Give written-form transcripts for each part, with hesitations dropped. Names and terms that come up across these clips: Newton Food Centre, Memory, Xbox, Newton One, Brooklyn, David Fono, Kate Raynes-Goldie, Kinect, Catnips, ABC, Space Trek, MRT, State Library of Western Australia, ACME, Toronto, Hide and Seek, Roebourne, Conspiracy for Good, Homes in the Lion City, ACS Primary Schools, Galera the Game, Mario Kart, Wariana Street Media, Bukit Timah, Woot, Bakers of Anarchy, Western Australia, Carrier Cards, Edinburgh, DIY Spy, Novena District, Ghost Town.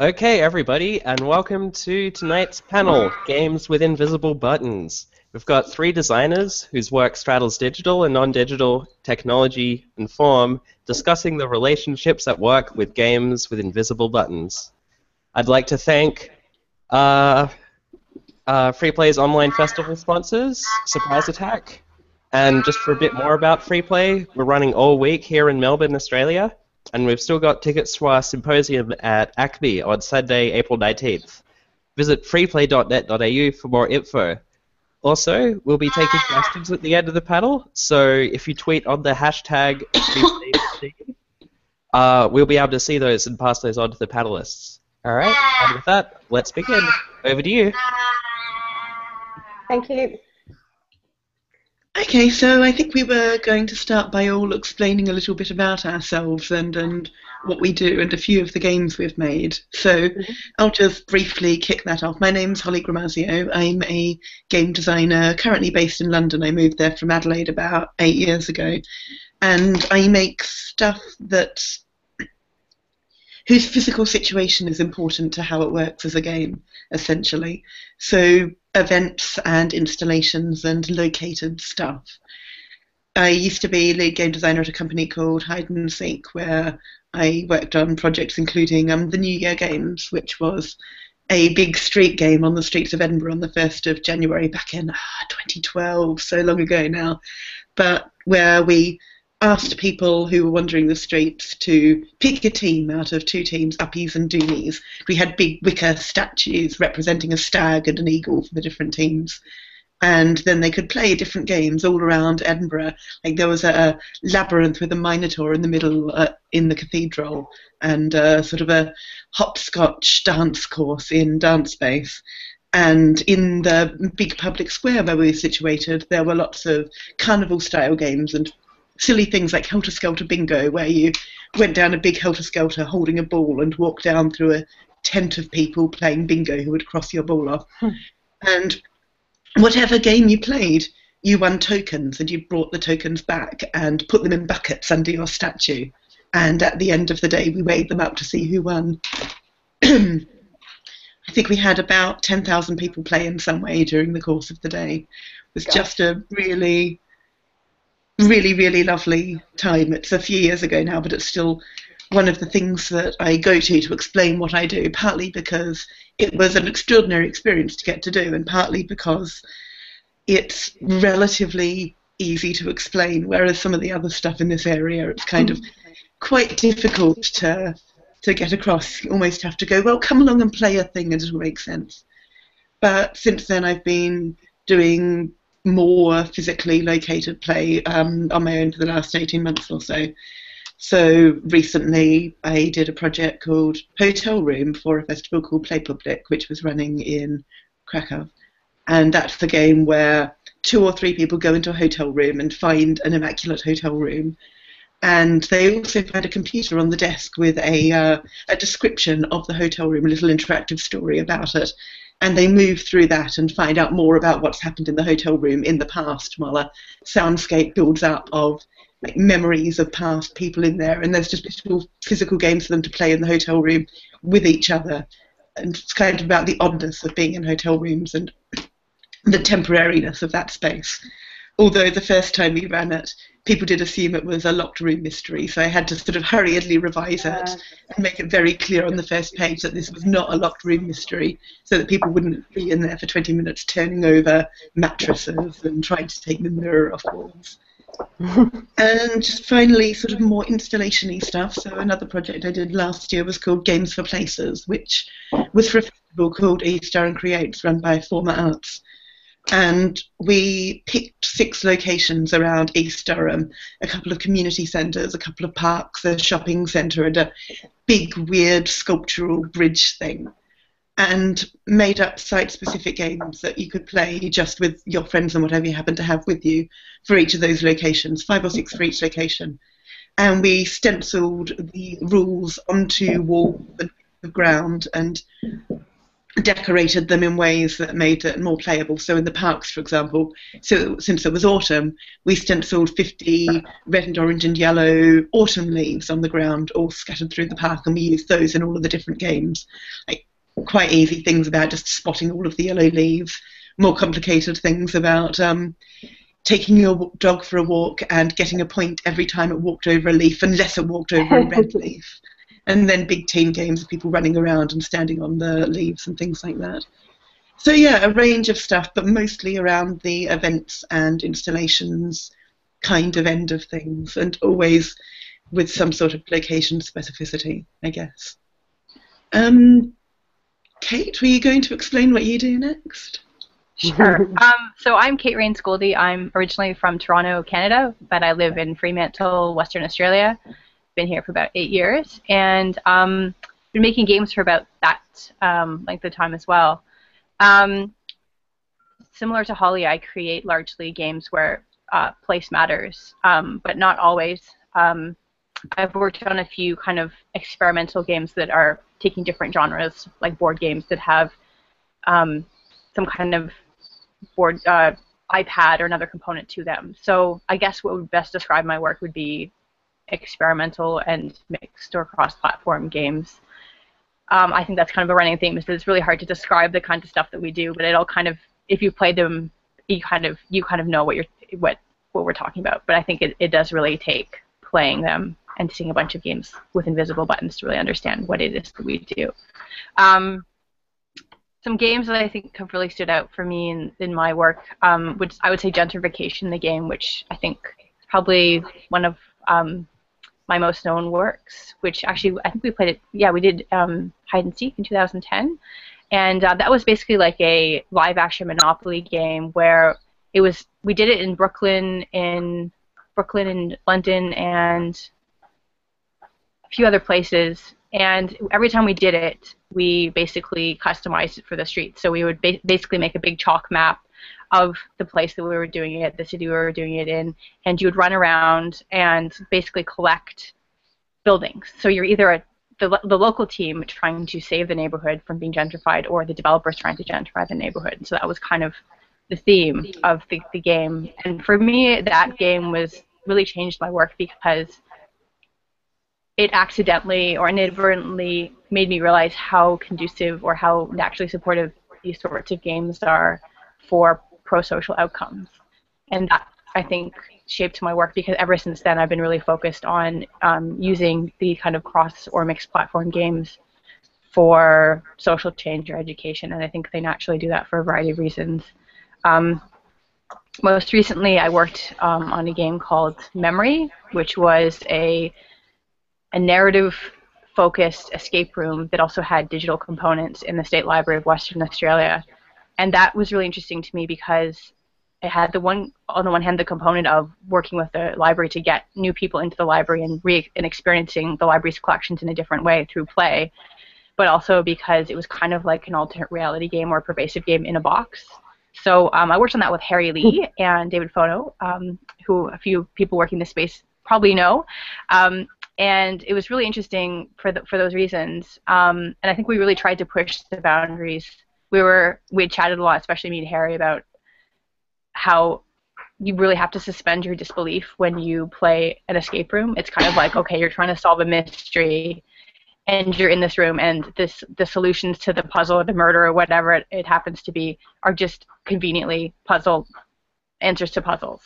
Okay, everybody, and welcome to tonight's panel, Games with Invisible Buttons. We've got three designers whose work straddles digital and non-digital technology and form, discussing the relationships at work with games with invisible buttons. I'd like to thank Freeplay's online festival sponsors, Surprise Attack, and just for a bit more about Freeplay, we're running all week here in Melbourne, Australia. And we've still got tickets to our symposium at ACME on Sunday, April 19th. Visit freeplay.net.au for more info. Also, we'll be taking questions at the end of the panel, so if you tweet on the hashtag we'll be able to see those and pass those on to the panelists. All right, and with that, let's begin. Over to you. Thank you. Okay, so I think we were going to start by all explaining a little bit about ourselves and what we do and a few of the games we've made. So I'll just briefly kick that off. My name's Holly Gramazio. I'm a game designer currently based in London. I moved there from Adelaide about 8 years ago. And I make stuff that whose physical situation is important to how it works as a game, essentially. So events and installations and located stuff. I used to be lead game designer at a company called Hide and Seek, where I worked on projects including the New Year Games, which was a big street game on the streets of Edinburgh on the 1st of January back in 2012, so long ago now, but where we asked people who were wandering the streets to pick a team out of two teams, Uppies and Doonies. We had big wicker statues representing a stag and an eagle for the different teams. And then they could play different games all around Edinburgh. Like there was a labyrinth with a minotaur in the middle in the cathedral and sort of a hopscotch dance course in Dance Space. And in the big public square where we were situated, there were lots of carnival-style games and silly things like Helter Skelter Bingo, where you went down a big Helter Skelter holding a ball and walked down through a tent of people playing bingo who would cross your ball off. And whatever game you played, you won tokens, and you brought the tokens back and put them in buckets under your statue. And at the end of the day, we weighed them up to see who won. I think we had about 10,000 people play in some way during the course of the day. It was just a really lovely time. It's a few years ago now, but it's still one of the things that I go to explain what I do, partly because it was an extraordinary experience to get to do, and partly because it's relatively easy to explain, whereas some of the other stuff in this area, it's kind of quite difficult to get across. You almost have to go, well, come along and play a thing, and it'll make sense. But since then, I've been doing more physically located play on my own for the last 18 months or so. So recently I did a project called Hotel Room for a festival called Play Public, which was running in Krakow. And that's the game where two or three people go into a hotel room and find an immaculate hotel room. And they also had a computer on the desk with a description of the hotel room, a little interactive story about it. And they move through that and find out more about what's happened in the hotel room in the past, while a soundscape builds up of like memories of past people in there. And there's just little physical games for them to play in the hotel room with each other. And it's kind of about the oddness of being in hotel rooms and the temporariness of that space. Although the first time we ran it, people did assume it was a locked room mystery, so I had to sort of hurriedly revise it and make it very clear on the first page that this was not a locked room mystery, so that people wouldn't be in there for 20 minutes turning over mattresses and trying to take the mirror off walls. And just finally, sort of more installation-y stuff. So another project I did last year was called Games for Places, which was for a festival called Easter and Creates, run by Former Arts. And we picked 6 locations around East Durham, a couple of community centres, a couple of parks, a shopping centre, and a big, weird sculptural bridge thing, and made up site-specific games that you could play just with your friends and whatever you happen to have with you for each of those locations, 5 or 6 for each location. And we stenciled the rules onto walls and the ground and decorated them in ways that made it more playable. So in the parks, for example, so since it was autumn, we stenciled 50 red and orange and yellow autumn leaves on the ground, all scattered through the park, and we used those in all of the different games. Like quite easy things about just spotting all of the yellow leaves, more complicated things about taking your dog for a walk and getting a point every time it walked over a leaf, unless it walked over a red leaf. And then big team games of people running around and standing on the leaves and things like that. So yeah, a range of stuff, but mostly around the events and installations kind of end of things, and always with some sort of location specificity, I guess. Kate, were you going to explain what you do next? Sure. So I'm Kate Raynes-Goldie. I'm originally from Toronto, Canada, but I live in Fremantle, Western Australia. Been here for about 8 years, and been making games for about that length of time as well. Similar to Holly, I create largely games where place matters, but not always. I've worked on a few kind of experimental games that are taking different genres, like board games that have some kind of board iPad or another component to them. So I guess what would best describe my work would be experimental and mixed or cross-platform games. I think that's kind of a running theme, is that it's really hard to describe the kind of stuff that we do, but it all kind of, if you play them, you kind of know what we're talking about. But I think it does really take playing them and seeing a bunch of games with invisible buttons to really understand what it is that we do. Some games that I think have really stood out for me in my work, which I would say Gentrification, the game, which I think is probably one of my most known works, which actually I think we played it. Yeah, we did Hide and Seek in 2010, and that was basically like a live-action Monopoly game where it was. We did it in Brooklyn, and London, and a few other places. And every time we did it, we basically customized it for the street. So we would basically make a big chalk map of the place that we were doing it, the city we were doing it in, and you would run around and basically collect buildings. So you're either the local team trying to save the neighborhood from being gentrified, or the developers trying to gentrify the neighborhood. So that was kind of the theme of the game. And for me, that game was really changed my work, because it accidentally or inadvertently made me realize how conducive or how naturally supportive these sorts of games are for pro-social outcomes. And that, I think, shaped my work, because ever since then I've been really focused on using the kind of cross or mixed platform games for social change or education, and I think they naturally do that for a variety of reasons. Most recently I worked on a game called Memory, which was a narrative-focused escape room that also had digital components in the State Library of Western Australia. And that was really interesting to me, because it had on the one hand the component of working with the library to get new people into the library and experiencing the library's collections in a different way through play, but also because it was kind of like an alternate reality game or a pervasive game in a box. So I worked on that with Harry Lee and David Fono, who a few people working this space probably know. And it was really interesting for those reasons. And I think we really tried to push the boundaries. We had chatted a lot, especially me and Harry, about how you really have to suspend your disbelief when you play an escape room. It's kind of like, okay, you're trying to solve a mystery, and you're in this room, and the solutions to the puzzle or the murder or whatever it happens to be are just conveniently answers to puzzles.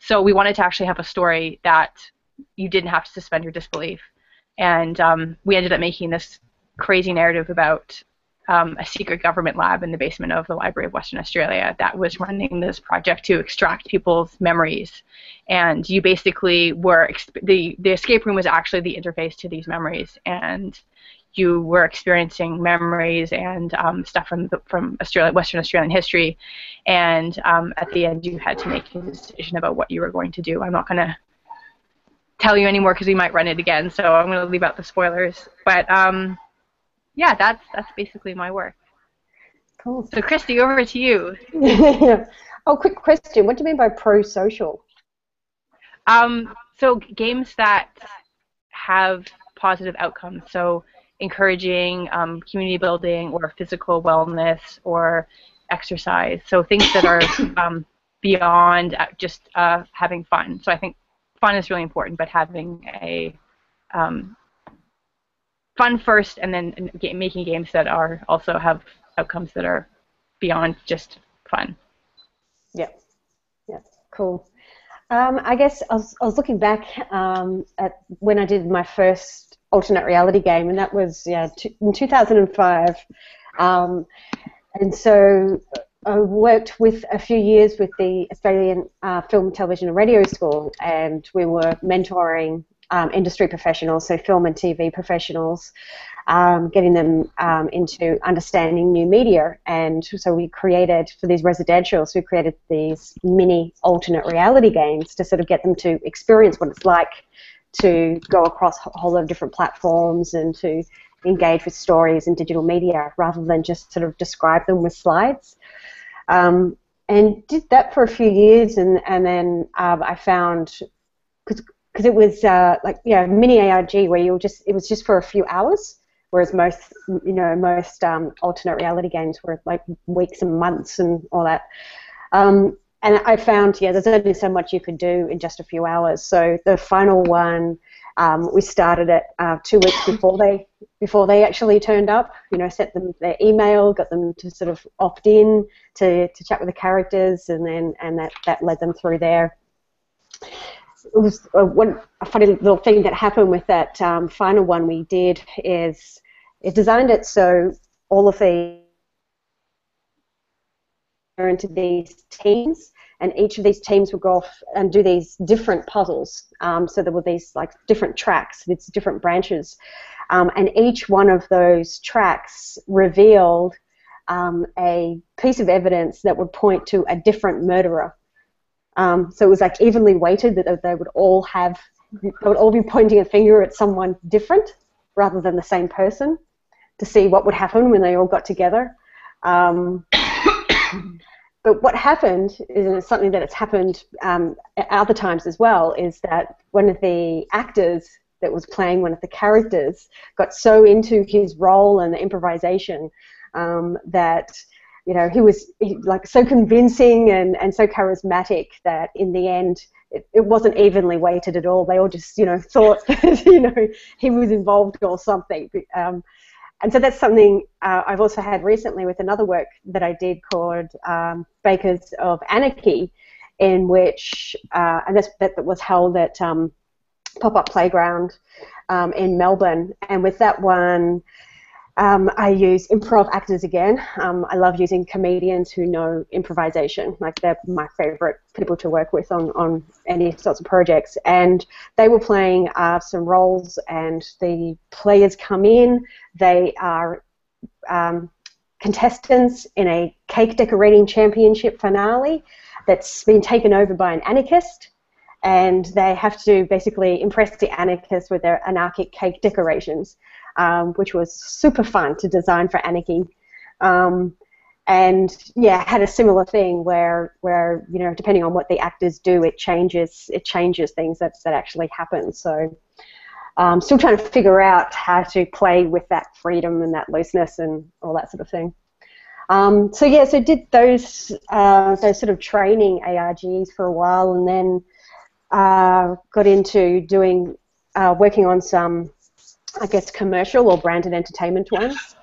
So we wanted to actually have a story that you didn't have to suspend your disbelief, and we ended up making this crazy narrative about a secret government lab in the basement of the Library of Western Australia that was running this project to extract people's memories. And you basically were, the escape room was actually the interface to these memories, and you were experiencing memories and stuff from Western Australian history. And at the end, you had to make a decision about what you were going to do. I'm not going to tell you anymore, because we might run it again, so I'm going to leave out the spoilers. But yeah, that's basically my work. Cool. So Christy, over to you. Oh, quick question. What do you mean by pro-social? So games that have positive outcomes. So encouraging community building or physical wellness or exercise. So things that are beyond just having fun. So I think fun is really important, but having a fun first, and then making games that are also have outcomes that are beyond just fun. Yep. Yep. Cool. I guess I was looking back at when I did my first alternate reality game, and that was in 2005. And so I worked with a few years with the Australian Film, Television and Radio School, and we were mentoring industry professionals, so film and TV professionals, getting them into understanding new media. And so we created, for these residentials, we created these mini alternate reality games to sort of get them to experience what it's like to go across a whole lot of different platforms and to engage with stories and digital media rather than just sort of describe them with slides. And did that for a few years, and then I found, because it was like mini ARG where it was just for a few hours, whereas most alternate reality games were like weeks and months and all that. And I found there's only so much you could do in just a few hours. So the final one, we started it 2 weeks before they actually turned up. Sent them their email, got them to sort of opt in to chat with the characters, and that led them through there. It was a funny little thing that happened with that final one we did is it designed it so all of the are into these teams, and each of these teams would go off and do these different puzzles. So there were these like different tracks, these different branches, and each one of those tracks revealed a piece of evidence that would point to a different murderer. So it was like evenly weighted, that they would all be pointing a finger at someone different rather than the same person, to see what would happen when they all got together. But what happened is, and it's something that has happened at other times as well, is that one of the actors that was playing one of the characters got so into his role and the improvisation that he was like so convincing and so charismatic that in the end it wasn't evenly weighted at all. They all just thought that, he was involved or something. And so that's something I've also had recently with another work that I did called Bakers of Anarchy, in which, and that was held at Pop-Up Playground in Melbourne. And with that one, I use improv actors again. I love using comedians who know improvisation. Like, they're my favourite people to work with on any sorts of projects. And they were playing some roles, and the players come in. They are contestants in a cake decorating championship finale that's been taken over by an anarchist, and they have to basically impress the anarchist with their anarchic cake decorations. Which was super fun to design for Anarchy, and had a similar thing where depending on what the actors do, it changes things that actually happen. So still trying to figure out how to play with that freedom and that looseness and all that sort of thing. So did those sort of training ARGs for a while, and then got into doing working on some, I guess, commercial or branded entertainment ones.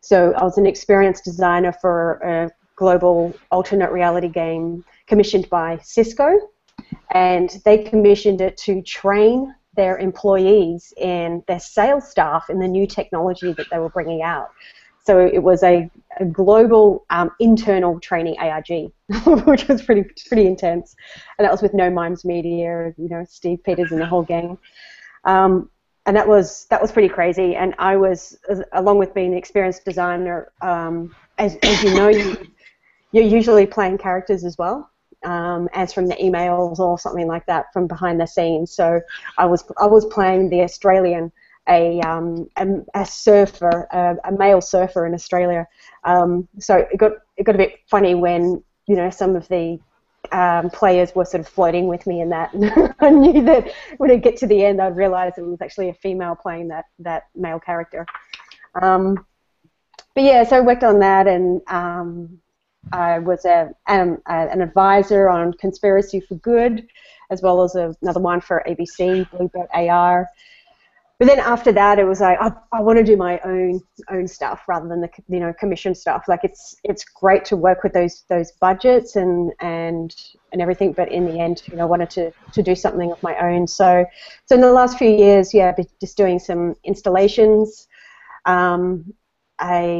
So I was an experienced designer for a global alternate reality game commissioned by Cisco, and they commissioned it to train their employees and their sales staff in the new technology that they were bringing out. So it was a global internal training ARG, which was pretty intense, and that was with No Mimes Media, Steve Peters and the whole gang. And that was pretty crazy. And I was, along with being an experienced designer, as you're usually playing characters as well, as from the emails or something like that from behind the scenes. So I was playing the Australian, a surfer, a male surfer in Australia. So it got a bit funny when some of the players were sort of flirting with me in that. I knew that when I get to the end, I'd realise it was actually a female playing that male character. But yeah, so I worked on that, and I was an advisor on Conspiracy for Good, as well as another one for ABC, Bluebird AR. But then after that, it was like I want to do my own stuff rather than the commission stuff. Like it's great to work with those budgets and everything, but in the end, I wanted to do something of my own. So in the last few years, yeah, I've been just doing some installations.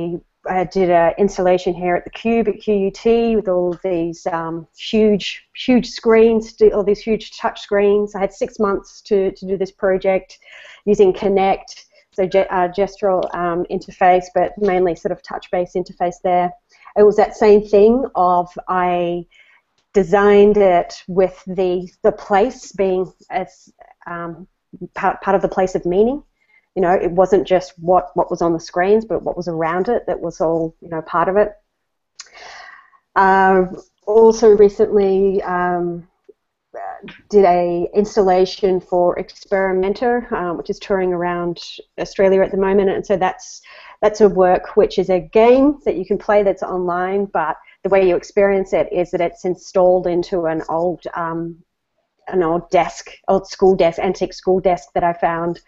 I did an installation here at the Cube at QUT with all of these huge screens, all these huge touch screens. I had 6 months to do this project using Kinect, so gestural interface, but mainly sort of touch-based interface there. It was that same thing of I designed it with the place being as part of the place of meaning. It wasn't just what was on the screens, but what was around it that was all, part of it. Also recently did a installation for Experimenter, which is touring around Australia at the moment, and so that's a work which is a game that you can play that's online, but the way you experience it is that it's installed into an old desk, old school desk, antique school desk that I found.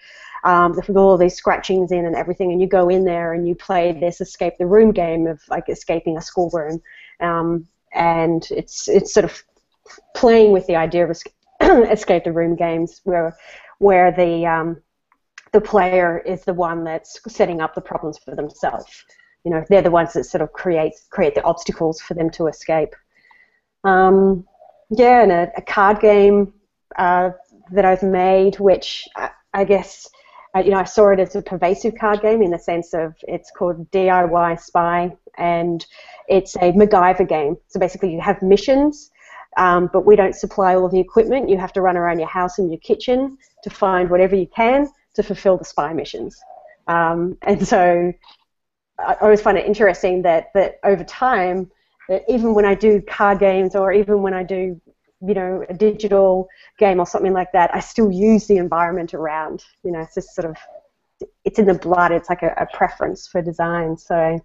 With all these scratchings in and everything, and you go in there and you play this escape the room game of like escaping a schoolroom, and it's sort of playing with the idea of escape the room games where the player is the one that's setting up the problems for themselves. They're the ones that sort of create the obstacles for them to escape. Yeah, and a card game that I've made, which I guess. I saw it as a pervasive card game in the sense of it's called DIY Spy, and it's a MacGyver game. So basically you have missions, but we don't supply all the equipment. You have to run around your house and your kitchen to find whatever you can to fulfill the spy missions. And so I always find it interesting that over time, that even when I do card games or even when I do a digital game or something like that, I still use the environment around. It's just sort of, it's in the blood. It's like a preference for design. So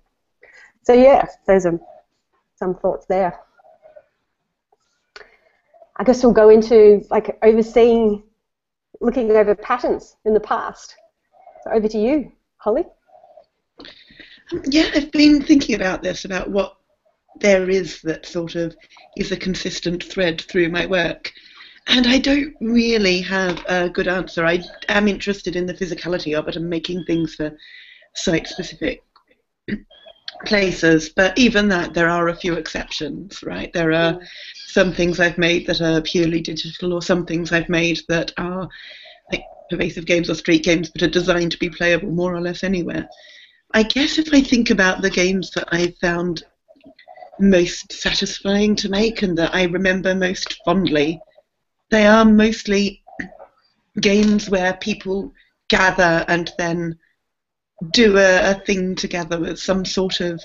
yeah, those are some thoughts there. I guess we'll go into like looking over patterns in the past. So over to you, Holly. Yeah, I've been thinking about this, about what there is that sort of is a consistent thread through my work, and I don't really have a good answer. I am interested in the physicality of it and making things for site-specific places, but even that, there are a few exceptions, right? There are some things I've made that are purely digital, or some things I've made that are like pervasive games or street games but are designed to be playable more or less anywhere. I guess if I think about the games that I've found most satisfying to make and that I remember most fondly, they are mostly games where people gather and then do a thing together with some sort of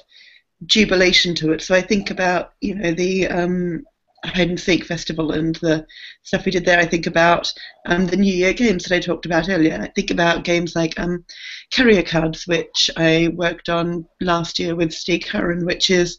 jubilation to it. So I think about, the Hide and Seek festival and the stuff we did there. I think about the New Year Games that I talked about earlier. I think about games like Carrier Cards, which I worked on last year with Steve Curran, which is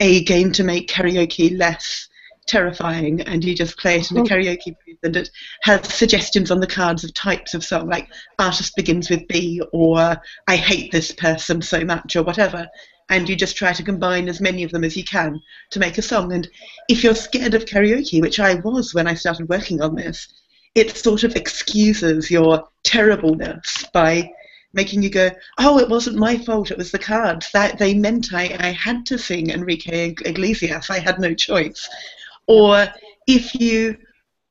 a game to make karaoke less terrifying, and you just play it in a karaoke booth, and it has suggestions on the cards of types of song, like artist begins with B, or I hate this person so much, or whatever, and you just try to combine as many of them as you can to make a song. And if you're scared of karaoke, which I was when I started working on this, it sort of excuses your terribleness by making you go, oh, it wasn't my fault, it was the cards. That they meant I had to sing Enrique Iglesias, I had no choice. Or if you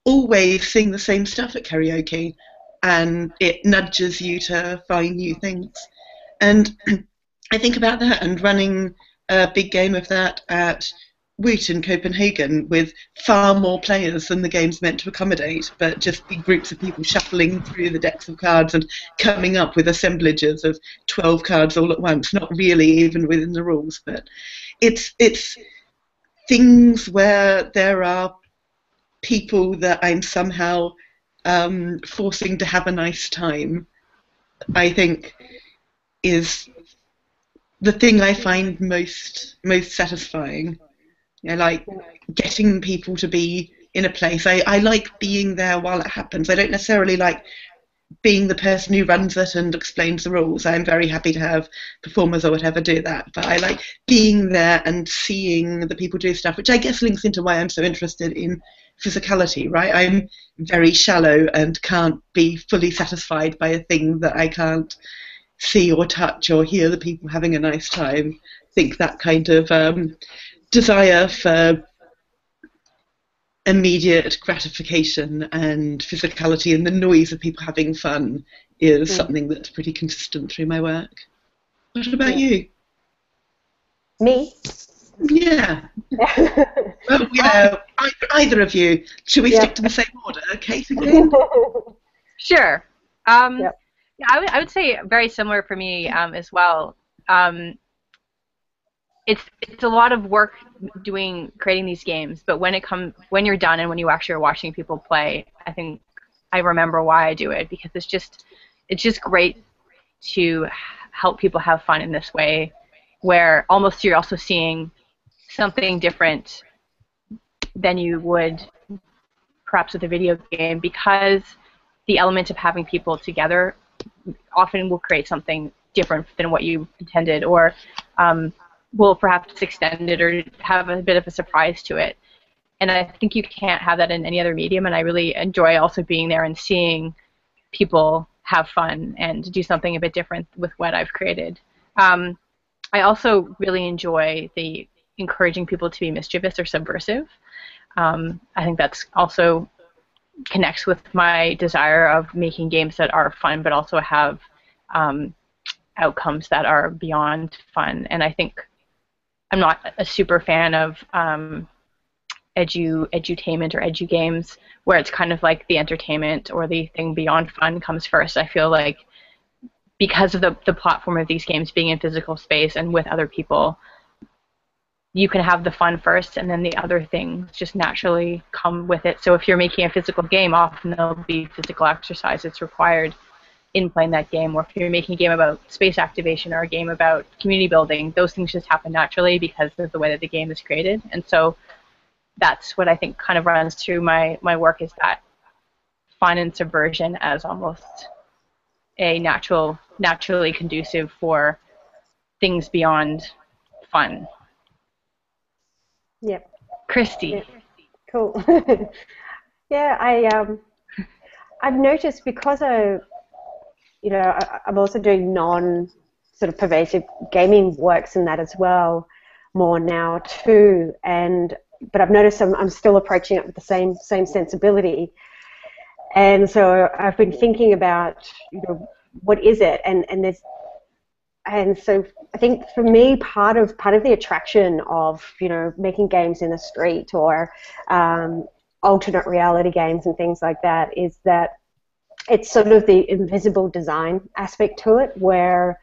always sing the same stuff at karaoke, and it nudges you to find new things. And I think about that, and running a big game of that at Woot in Copenhagen with far more players than the game's meant to accommodate, but just big groups of people shuffling through the decks of cards and coming up with assemblages of 12 cards all at once, not really even within the rules, but it's things where there are people that I'm somehow forcing to have a nice time, I think, is the thing I find most satisfying. I like getting people to be in a place. I like being there while it happens. I don't necessarily like being the person who runs it and explains the rules. I'm very happy to have performers or whatever do that, but I like being there and seeing the people do stuff, which I guess links into why I'm so interested in physicality, right? I'm very shallow and can't be fully satisfied by a thing that I can't see or touch or hear the people having a nice time. I think that kind of desire for immediate gratification and physicality and the noise of people having fun is something that's pretty consistent through my work. What about you? Me? Yeah. Well, you know, either of you. Should we stick to the same order, Kate? Okay, sure. Yeah, I would say very similar for me as well. It's a lot of work creating these games, but when you're done and when you actually are watching people play, I think I remember why I do it, because it's just great to help people have fun in this way, where almost you're also seeing something different than you would perhaps with a video game, because the element of having people together often will create something different than what you intended, or will perhaps extend it or have a bit of a surprise to it. And I think you can't have that in any other medium, and I really enjoy also being there and seeing people have fun and do something a bit different with what I've created. I also really enjoy the encouraging people to be mischievous or subversive. I think that's also connects with my desire of making games that are fun but also have outcomes that are beyond fun. And I think I'm not a super fan of edutainment or edu games, where it's kind of like the entertainment or the thing beyond fun comes first. I feel like because of the platform of these games being in physical space and with other people, you can have the fun first, and then the other things just naturally come with it. So if you're making a physical game, often there'll be physical exercise that's required in playing that game, or if you're making a game about space activation or a game about community building, those things just happen naturally because of the way that the game is created. And so that's what I think kind of runs through my work, is that fun and subversion as almost a naturally conducive for things beyond fun. Yep. Christy. Yep. Cool. Yeah, I've noticed, because I'm also doing non-pervasive gaming works and that as well, more now too. But I've noticed I'm still approaching it with the same sensibility, and so I've been thinking about what is it, and so I think for me part of the attraction of making games in the street or alternate reality games and things like that is that it's sort of the invisible design aspect to it, where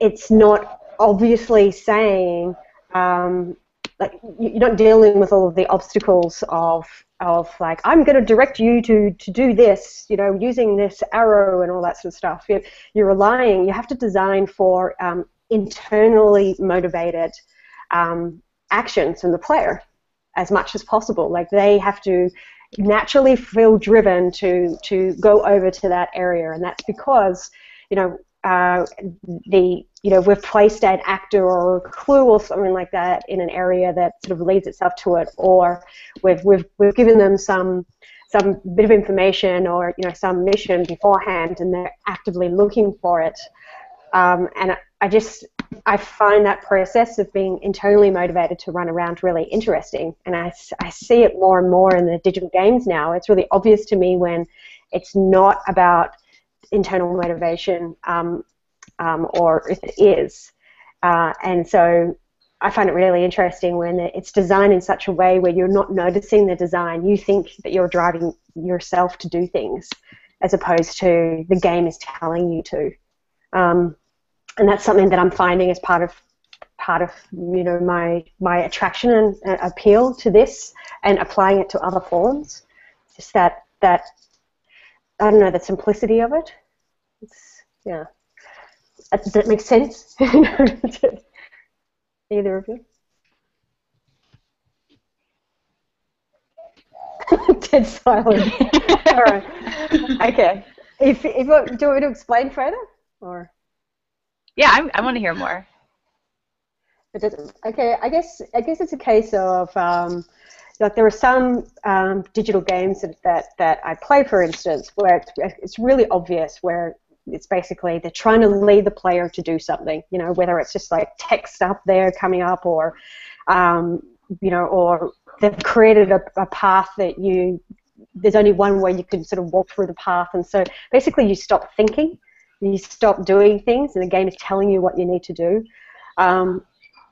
it's not obviously saying, like, you're not dealing with all of the obstacles of like, I'm going to direct you to do this, using this arrow and all that sort of stuff. You have to design for internally motivated actions from the player as much as possible. Like, they have to naturally feel driven to go over to that area, and that's because we've placed an actor or a clue or something like that in an area that sort of leads itself to it, or we've given them some bit of information or some mission beforehand, and they're actively looking for it. And I find that process of being internally motivated to run around really interesting, and I see it more and more in the digital games now. It's really obvious to me when it's not about internal motivation, or if it is. And so I find it really interesting when it's designed in such a way where you're not noticing the design. You think that you're driving yourself to do things, as opposed to the game is telling you to. And that's something that I'm finding as part of part of, you know, my attraction and appeal to this, and applying it to other forms. Just that I don't know, the simplicity of it. It's, yeah. Does that make sense? Either of you? Dead silent. All right. Okay. If do you want me to explain further, or? Yeah, I want to hear more. Okay, I guess it's a case of like there are some digital games that I play, for instance, where it's really obvious where it's basically they're trying to lead the player to do something. You know, whether it's just like text up there coming up, or you know, or they've created a path that there's only one way you can sort of walk through the path, and so basically you stop thinking, you stop doing things, and the game is telling you what you need to do.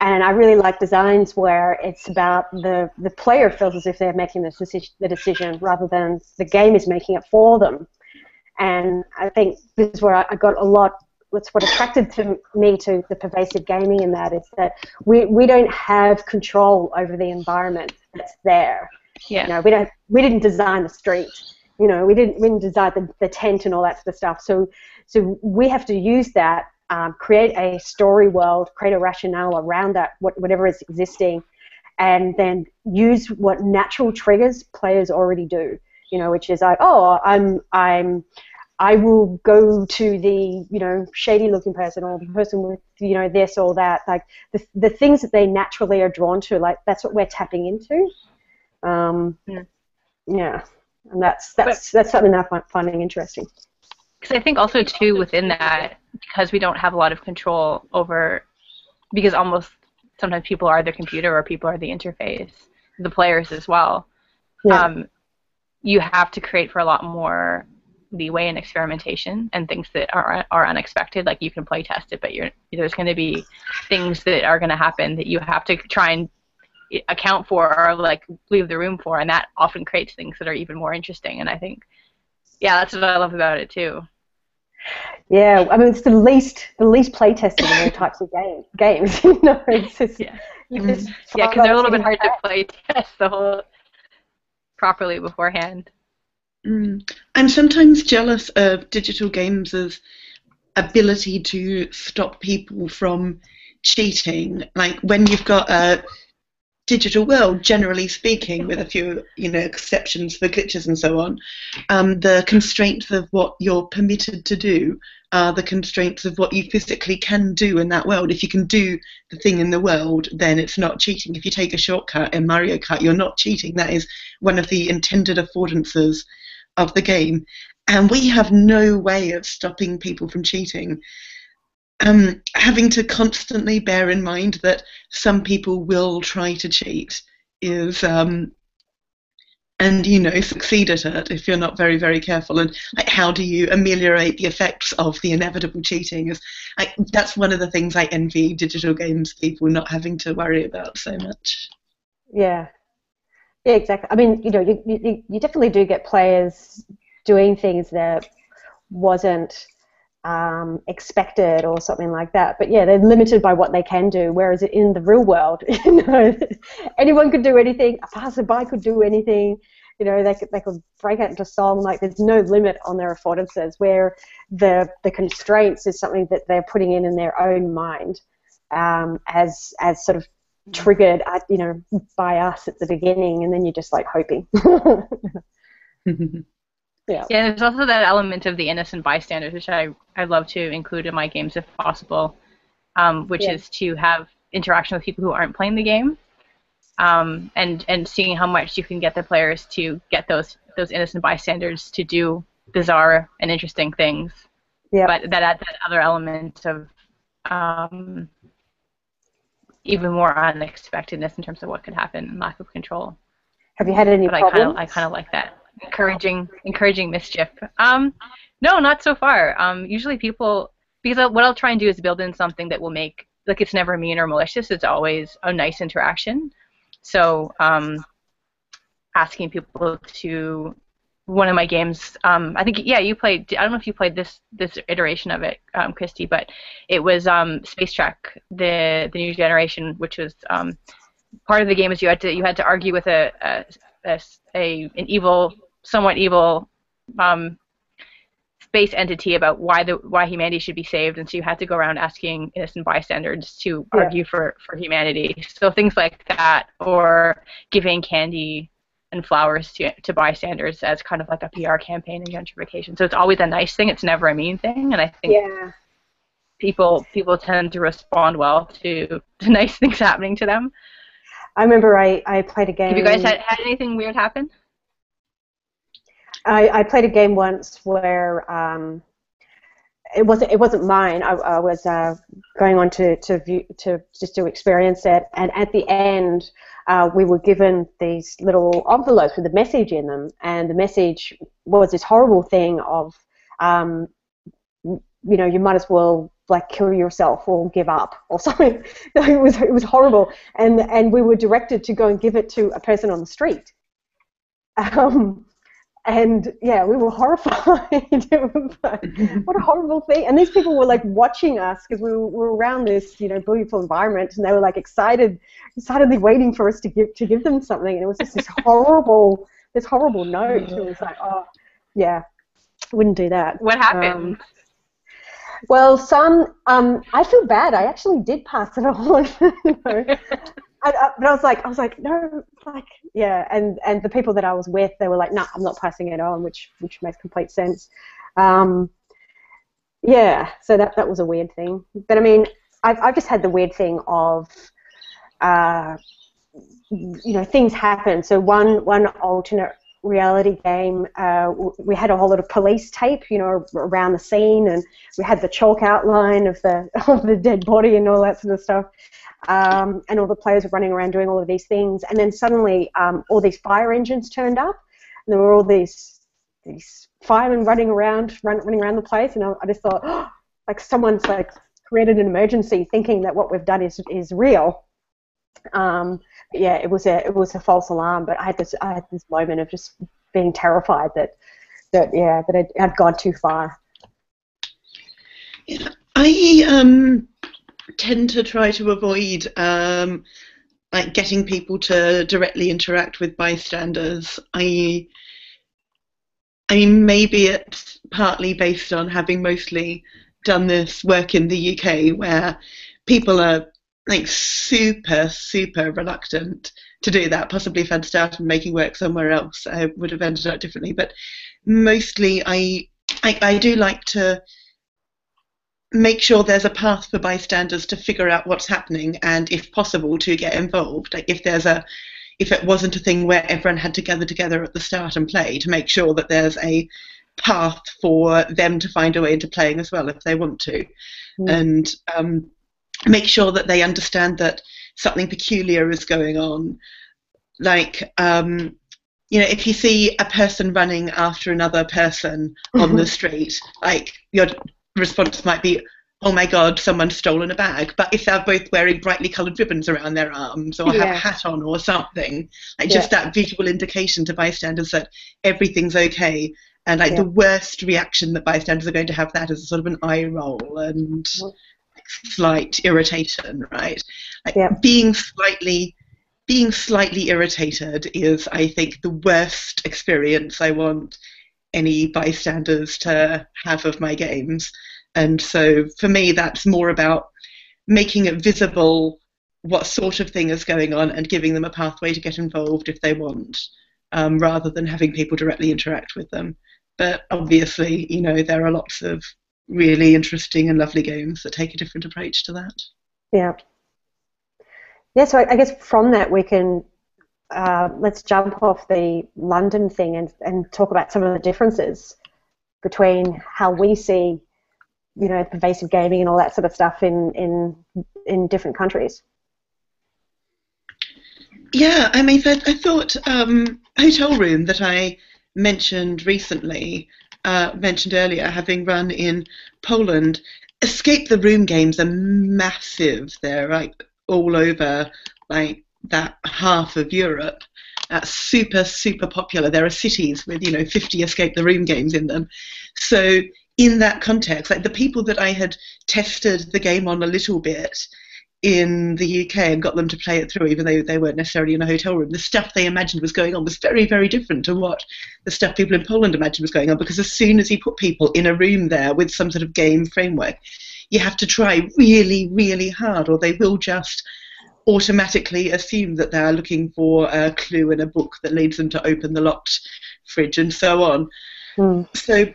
And I really like designs where it's about the player feels as if they're making the decision rather than the game is making it for them. And I think this is where I got a lot. That's what attracted to me to the pervasive gaming, in that is that we don't have control over the environment that's there. Yeah. You know, we didn't design the street. You know, we didn't design the tent and all that sort of stuff. So we have to use that, create a story world, create a rationale around that, whatever is existing, and then use what natural triggers players already do. You know, which is like, oh, I will go to the, you know, shady-looking person, or the person with, you know, this or that. Like the things that they naturally are drawn to, like that's what we're tapping into. Yeah, and that's something that I'm finding interesting. Because I think also too within that, because we don't have a lot of control over, because almost sometimes people are the computer or people are the interface, the players as well. Yeah. You have to create for a lot more leeway and experimentation and things that are unexpected. Like you can play test it, but there's going to be things that are going to happen that you have to try and account for, or like leave the room for, and that often creates things that are even more interesting. And I think, yeah, that's what I love about it too. Yeah, I mean, it's the least play testing in all types of games. You know, it's just, yeah, because they're a little bit hard to play test the whole properly beforehand. Mm. I'm sometimes jealous of digital games' ability to stop people from cheating. Like when you've got a digital world, generally speaking, with a few, you know, exceptions for glitches and so on, the constraints of what you're permitted to do are the constraints of what you physically can do in that world. If you can do the thing in the world, then it's not cheating. If you take a shortcut in Mario Kart, you're not cheating. That is one of the intended affordances of the game, and we have no way of stopping people from cheating. Having to constantly bear in mind that some people will try to cheat is, and you know, succeed at it if you're not very, very careful. And like, how do you ameliorate the effects of the inevitable cheating? That's one of the things I envy digital games people not having to worry about so much. Yeah. Yeah, exactly. I mean, you know, you definitely do get players doing things that wasn't expected or something like that. But yeah, they're limited by what they can do. Whereas in the real world, you know, anyone could do anything. A passerby could do anything. You know, they could break out into song. Like there's no limit on their affordances. Where the constraints is something that they're putting in their own mind, as sort of triggered, you know, by us at the beginning, and then you're just like hoping. Yeah. Yeah. There's also that element of the innocent bystanders, which I love to include in my games if possible, which is to have interaction with people who aren't playing the game, and seeing how much you can get the players to get those innocent bystanders to do bizarre and interesting things. Yeah. But that adds that other element of even more unexpectedness in terms of what could happen and lack of control. Have you had any problems? I kind of like that. Encouraging mischief. No, not so far. Usually people, because what I'll try and do is build in something that will make, like it's never mean or malicious, it's always a nice interaction. So asking people to one of my games. I think, yeah, you played, I don't know if you played this iteration of it, Christy, but it was Space Trek, the New Generation, which was part of the game is you had to argue with an evil, somewhat evil space entity about why humanity should be saved, and so you had to go around asking innocent bystanders to argue for humanity. So things like that, or giving candy and flowers to bystanders as kind of like a PR campaign in gentrification. So it's always a nice thing; it's never a mean thing. And I think people tend to respond well to nice things happening to them. I remember I played a game. Have you guys had anything weird happen? I played a game once where it wasn't mine. I was going on to just to experience it, and at the end we were given these little envelopes with a message in them, and the message was this horrible thing of you know, you might as well like kill yourself or give up or something. It was horrible, and we were directed to go and give it to a person on the street. And yeah, we were horrified. What a horrible thing! And these people were like watching us because we were around this, you know, beautiful environment, and they were like excitedly waiting for us to give them something. And it was just this horrible note. It was like, oh, yeah, wouldn't do that. What happened? Well, I feel bad. I actually did pass it on. But I was like, no, like, yeah, and the people that I was with, they were like, no, I'm not passing it on, which makes complete sense. Yeah, so that was a weird thing. But I mean, I've just had the weird thing of, you know, things happen. So one alternate reality game, we had a whole lot of police tape, you know, around the scene, and we had the chalk outline of the dead body and all that sort of stuff. And all the players were running around doing all of these things, and then suddenly all these fire engines turned up, and there were all these firemen running around the place, and I just thought, oh, like someone's like created an emergency, thinking that what we've done is real. Yeah, it was a false alarm, but I had this moment of just being terrified that I'd gone too far. Yeah, I tend to try to avoid like getting people to directly interact with bystanders. I mean, maybe it's partly based on having mostly done this work in the UK, where people are like super reluctant to do that. Possibly if I'd started making work somewhere else, I would have ended up differently. But mostly I do like to make sure there's a path for bystanders to figure out what's happening, and if possible to get involved. Like if it wasn't a thing where everyone had to gather together at the start and play, to make sure that there's a path for them to find a way into playing as well if they want to. Mm. And make sure that they understand that something peculiar is going on. Like you know, if you see a person running after another person on the street, like you're response might be, oh my god, someone's stolen a bag. But if they're both wearing brightly coloured ribbons around their arms, or have a hat on or something, like just that visual indication to bystanders that everything's okay, and like the worst reaction that bystanders are going to have that is sort of an eye roll and slight irritation, right? Like being slightly irritated is, I think, the worst experience I want any bystanders to have of my games. And so for me, that's more about making it visible what sort of thing is going on and giving them a pathway to get involved if they want, rather than having people directly interact with them. But obviously, you know, there are lots of really interesting and lovely games that take a different approach to that. Yeah. Yeah, so I guess from that we can let's jump off the London thing and talk about some of the differences between how we see, you know, pervasive gaming and all that sort of stuff in different countries. Yeah, I mean, I thought Hotel Room, that I mentioned earlier, having run in Poland, Escape the Room games are massive. They're like all over, like that half of Europe, super, super popular. There are cities with, 50 escape the room games in them. So in that context, like the people that I had tested the game on a little bit in the UK and got them to play it through, even though they weren't necessarily in a hotel room, the stuff they imagined was going on was very, very different to what the stuff people in Poland imagined was going on, because as soon as you put people in a room there with some sort of game framework, you have to try really, really hard, or they will just automatically assume that they're looking for a clue in a book that leads them to open the locked fridge and so on. Mm. So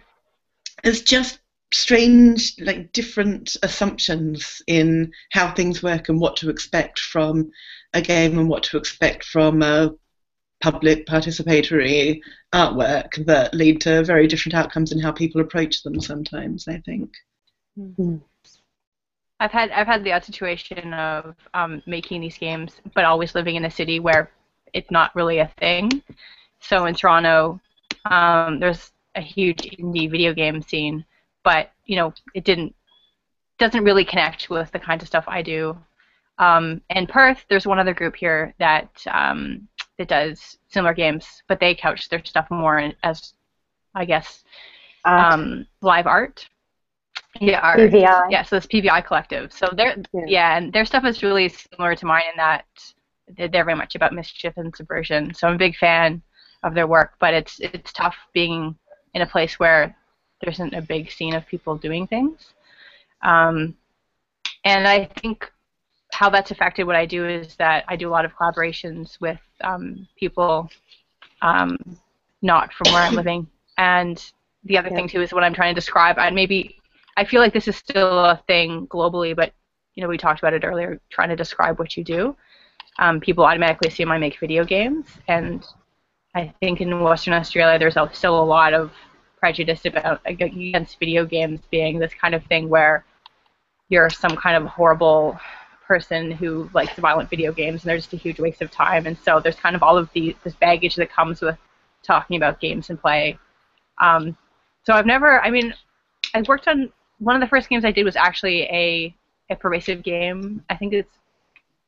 it's just strange, different assumptions in how things work and what to expect from a game and what to expect from a public participatory artwork that lead to very different outcomes in how people approach them sometimes, I think. Mm-hmm. I've had the odd situation of making these games, but always living in a city where it's not really a thing. So in Toronto, there's a huge indie video game scene, but it doesn't really connect with the kinds of stuff I do. In Perth, there's one other group here that that does similar games, but they couch their stuff more as, I guess, live art. Yeah, PVI. Yeah, so this PVI collective. So and their stuff is really similar to mine in that they're very much about mischief and subversion. So I'm a big fan of their work, but it's tough being in a place where there isn't a big scene of people doing things. And I think how that's affected what I do is that I do a lot of collaborations with people not from where I'm living. And the other thing too is what I'm trying to describe. I feel like this is still a thing globally, but we talked about it earlier. Trying to describe what you do, people automatically assume I make video games, and I think in Western Australia there's still a lot of prejudice against video games being this kind of thing where you're some kind of horrible person who likes violent video games, and they're just a huge waste of time. And so there's kind of all of this baggage that comes with talking about games and play. So I've never, I worked on, one of the first games I did was actually a pervasive game. I think it's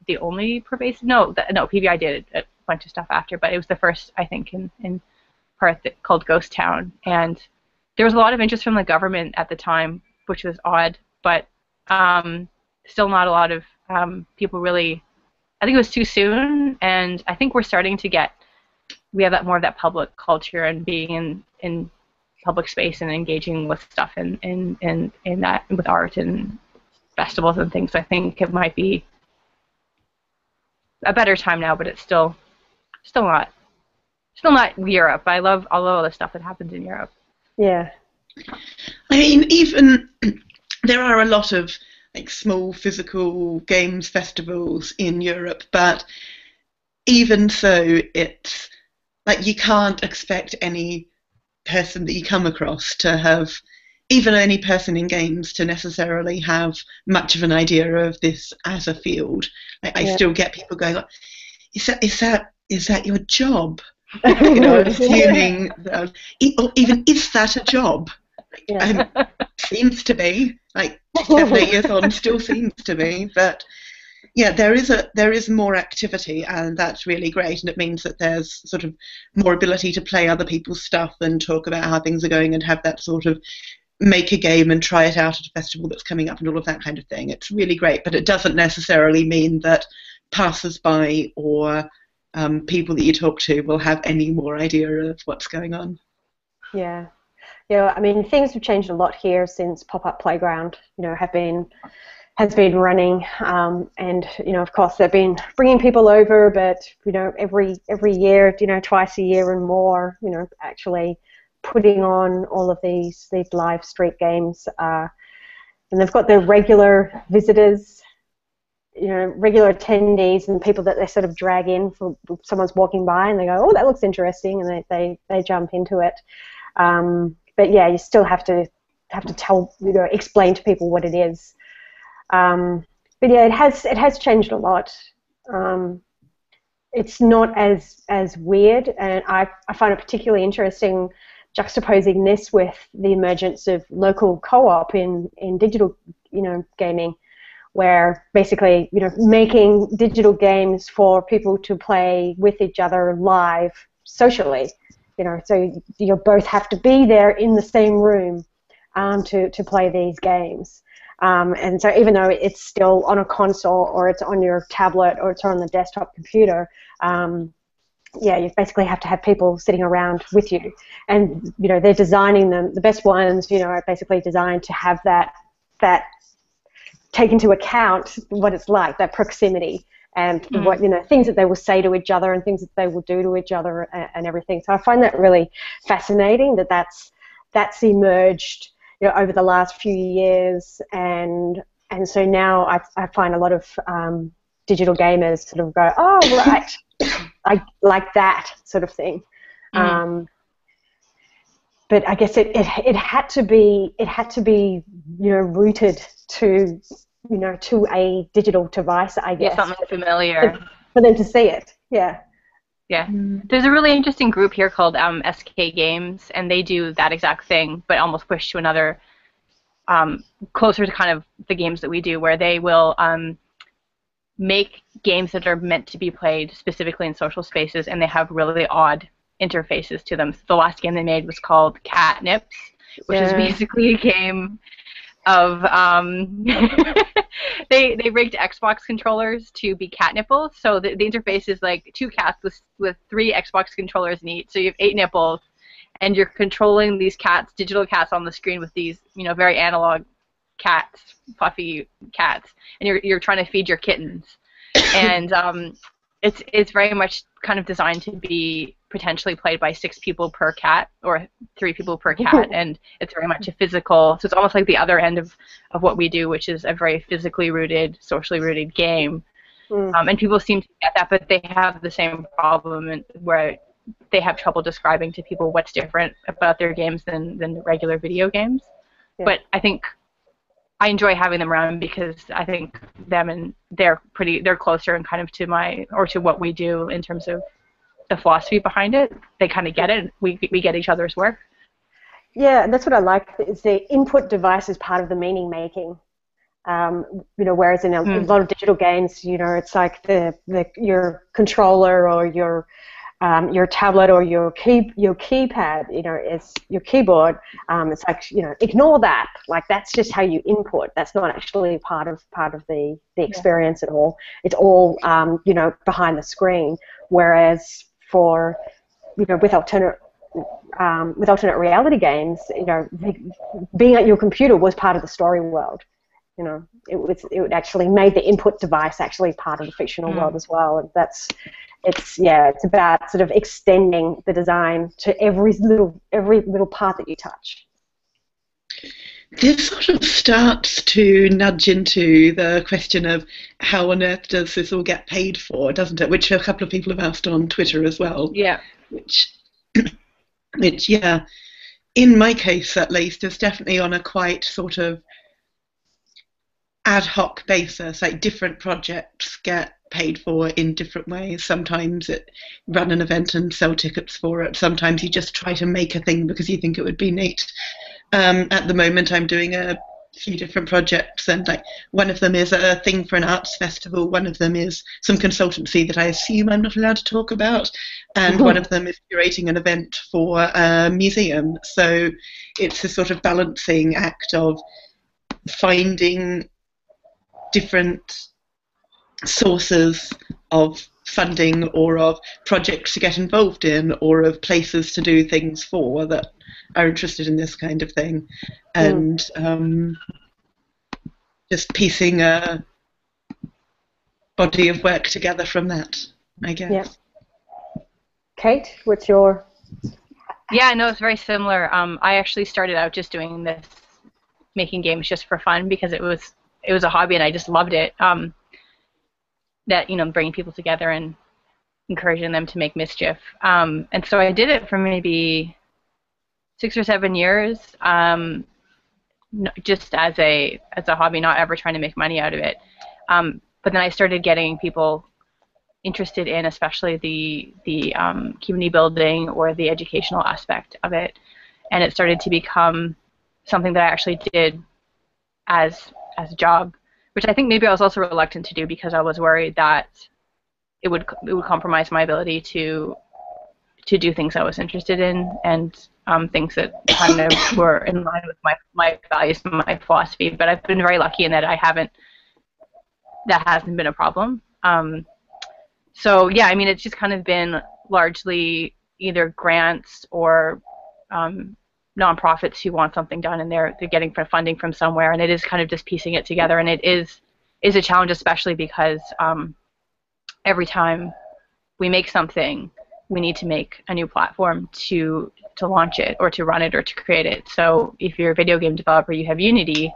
the only pervasive, no, PVI did a bunch of stuff after, but it was the first, I think, in Perth called Ghost Town. And there was a lot of interest from the government at the time, which was odd, but still not a lot of people really, I think it was too soon, and I think we're starting to get, we have that more of that public culture and being in public space and engaging with stuff in that with art and festivals and things. So I think it might be a better time now, but it's still not Europe. I love all the stuff that happens in Europe. Yeah, even there are a lot of small physical games festivals in Europe, but even so, it's you can't expect any person that you come across to have, even any person in games, to necessarily have much of an idea of this as a field. I still get people going, is that your job? Assuming that, or even, is that a job? Yeah. Seems to be, 7 years on, still seems to be, but yeah, there is more activity, and that's really great, and it means that there's sort of more ability to play other people's stuff and talk about how things are going and have that sort of make a game and try it out at a festival that's coming up and all of that kind of thing. It's really great, but it doesn't necessarily mean that passers-by or people that you talk to will have any more idea of what's going on. Yeah. Yeah, things have changed a lot here since Pop-Up Playground, has been running, and of course they've been bringing people over, but every year, twice a year and more, actually putting on all of these live street games, and they've got their regular visitors, regular attendees, and people that they sort of drag in for someone's walking by and they go, oh, that looks interesting, and they jump into it, but yeah, you still have to tell, explain to people what it is. But yeah, it has changed a lot. It's not as weird, and I find it particularly interesting juxtaposing this with the emergence of local co-op in digital gaming, where basically, you know, making digital games for people to play with each other live socially. You know, so you both have to be there in the same room to play these games. And so even though it's still on a console or it's on your tablet or it's on the desktop computer, yeah, you basically have to have people sitting around with you. And, you know, they're designing them. The best ones, you know, are basically designed to have that take into account what it's like, that proximity and what, you know, things that they will say to each other and things that they will do to each other and everything. So I find that really fascinating that that's emerged, you know, over the last few years, and so now I find a lot of digital gamers sort of go, oh right, I like that sort of thing. But I guess it had to be you know, rooted to, you know, to a digital device, I guess. Yeah, something familiar for them to see it. Yeah. Yeah. There's a really interesting group here called SK Games, and they do that exact thing, but almost push to another, closer to kind of the games that we do, where they will make games that are meant to be played specifically in social spaces, and they have really odd interfaces to them. So the last game they made was called Catnips, which is basically a game of they rigged Xbox controllers to be cat nipples, so the interface is like two cats with three Xbox controllers in each, so you have 8 nipples, and you're controlling these cats, digital cats on the screen with these, you know, very analog cats, fluffy cats, and you're trying to feed your kittens. And it's very much kind of designed to be potentially played by 6 people per cat or 3 people per cat, and it's very much a physical, so it's almost like the other end of what we do, which is a very physically rooted, socially rooted game. And people seem to get that, but they have the same problem where they have trouble describing to people what's different about their games than regular video games. But I think I enjoy having them around because I think them and they're closer and kind of to to what we do in terms of the philosophy behind it. They kind of get it. We get each other's work. Yeah, and that's what I like, is the input device is part of the meaning making. You know, whereas in a lot of digital games, you know, it's like your controller or your tablet or your keypad, you know, it's your keyboard. It's like, you know, ignore that. Like, that's just how you input. That's not actually part of the experience at all. It's all you know, behind the screen. Whereas for, you know, with alternate reality games, you know, being at your computer was part of the story world. You know, it actually made the input device actually part of the fictional world as well, and it's about sort of extending the design to every little part that you touch. This sort of starts to nudge into the question of how on earth does this all get paid for, doesn't it? Which a couple of people have asked on Twitter as well. Yeah. Which yeah, in my case at least, is definitely on a quite sort of ad hoc basis. Like, different projects get paid for in different ways. Sometimes it run an event and sell tickets for it. Sometimes you just try to make a thing because you think it would be neat. At the moment I'm doing a few different projects, and like one of them is a thing for an arts festival, one of them is some consultancy that I assume I'm not allowed to talk about, and one of them is curating an event for a museum. So it's a sort of balancing act of finding different sources of funding or of projects to get involved in or of places to do things for that are interested in this kind of thing, and just piecing a body of work together from that, I guess. Yeah. Kate, what's your... Yeah, no, it's very similar. I actually started out just doing this, making games just for fun because it was a hobby and I just loved it. That, you know, bringing people together and encouraging them to make mischief. And so I did it for maybe 6 or 7 years, just as a hobby, not ever trying to make money out of it. But then I started getting people interested in, especially the community building or the educational aspect of it, and it started to become something that I actually did as a job, which I think maybe I was also reluctant to do because I was worried that it would compromise my ability to do things I was interested in and things that kind of were in line with my values and my philosophy. But I've been very lucky in that that hasn't been a problem. So yeah, I mean, it's just kind of been largely either grants or nonprofits who want something done, and they're getting funding from somewhere, and it is kind of just piecing it together, and it is a challenge, especially because every time we make something, we need to make a new platform to launch it or to run it or to create it. So if you're a video game developer, you have Unity,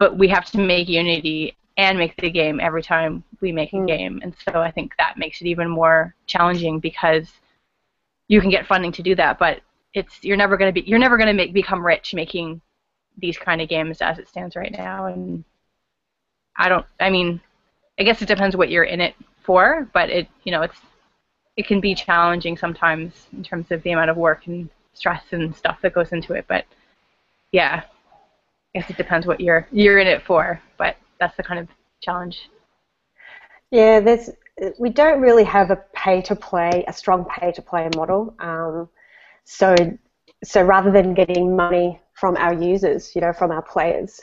but we have to make Unity and make the game every time we make a game, and so I think that makes it even more challenging because you can get funding to do that, but you're never going to become rich making these kind of games as it stands right now. And I guess it depends what you're in it for, but it can be challenging sometimes in terms of the amount of work and stress and stuff that goes into it. But yeah, I guess it depends what you're in it for, but that's the kind of challenge. Yeah, we don't really have a strong pay-to-play model. So rather than getting money from our users, from our players,